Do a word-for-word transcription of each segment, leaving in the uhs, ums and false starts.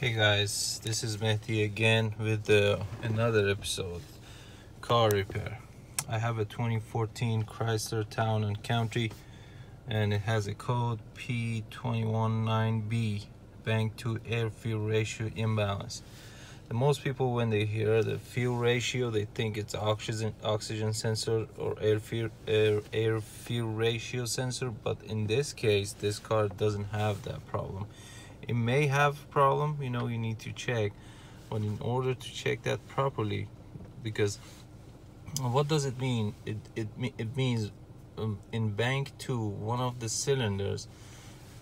Hey guys, this is Mehdi again with uh, another episode, car repair. I have a twenty fourteen Chrysler Town and Country, and it has a code P two one nine B, bank to air fuel ratio imbalance. And most people, when they hear the fuel ratio, they think it's oxygen oxygen sensor or air fuel air, air fuel ratio sensor, but in this case, this car doesn't have that problem. It may have a problem, you know, you need to check, but in order to check that properly, because what does it mean? It, it, it means um, in bank two, one of the cylinders,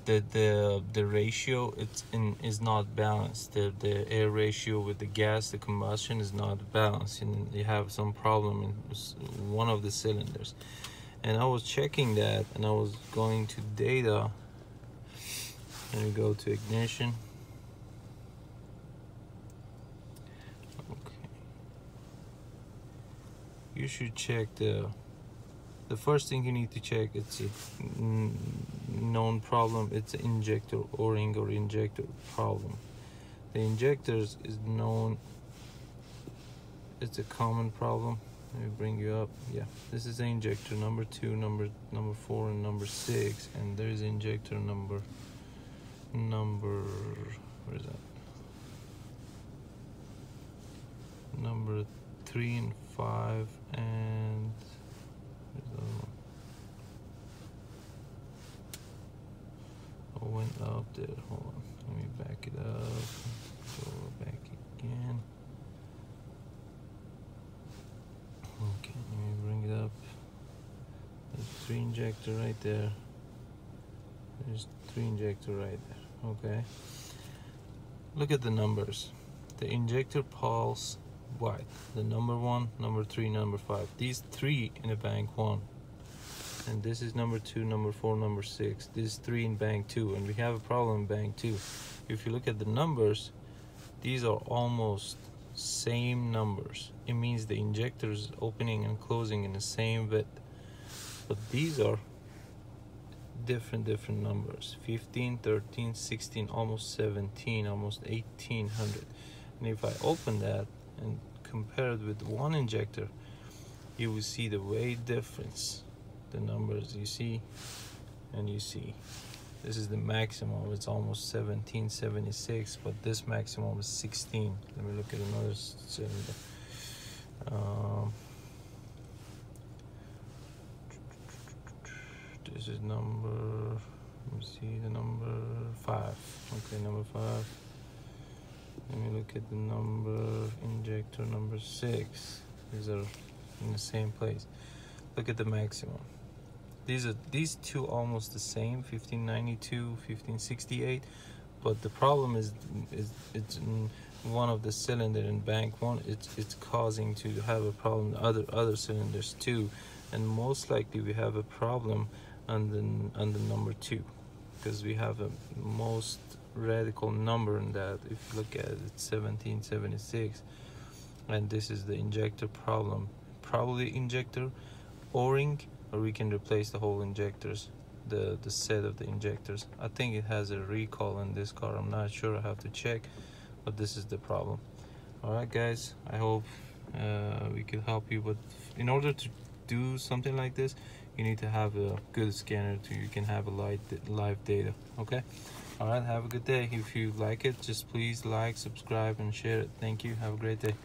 that the, the ratio it's in, is not balanced. The, the air ratio with the gas, the combustion is not balanced, and you have some problem in one of the cylinders. And I was checking that, and I was going to data, and we go to ignition. Okay. You should check the. The first thing you need to check, it's a known problem. It's an injector o-ring or injector problem. The injectors is known. It's a common problem. Let me bring you up. Yeah, this is the injector number two, number number four, and number six, and there is injector number. number what is that number three and five, and where's the other one? I went up there, hold on, let me back it up, go back again. Okay, let me bring it up. There's three injector right there. There's three injector right there. Okay, look at the numbers. The injector pulse white, the number one, number three, number five, these three in a bank one, and this is number two, number four, number six, this three in bank two, and we have a problem in bank two. If you look at the numbers, these are almost same numbers. It means the injectors opening and closing in the same bit, but these are different different numbers, fifteen, thirteen, sixteen, almost seventeen, almost eighteen hundred. And if I open that and compare it with one injector, you will see the weight difference, the numbers you see, and you see this is the maximum, it's almost seventeen seventy-six, but this maximum is sixteen. Let me look at another cylinder. um, This is number, let me see, the number five. Okay, number five. Let me look at the number injector number six. These are in the same place. Look at the maximum. These are these two almost the same, fifteen ninety-two, fifteen sixty-eight. But the problem is, is it's in one of the cylinder in bank one. It's it's causing to have a problem in other other cylinders too, and most likely we have a problem and then and the number two, because we have a most radical number in that. If you look at it, it's seventeen seventy-six, and this is the injector problem, probably injector o-ring, or we can replace the whole injectors, the the set of the injectors. I think it has a recall in this car, I'm not sure, I have to check, but this is the problem. All right guys, I hope uh, we could help you, but in order to do something like this, you need to have a good scanner so you can have a live, live data. Okay, all right, have a good day. If you like it, just please like, subscribe, and share it. Thank you, have a great day.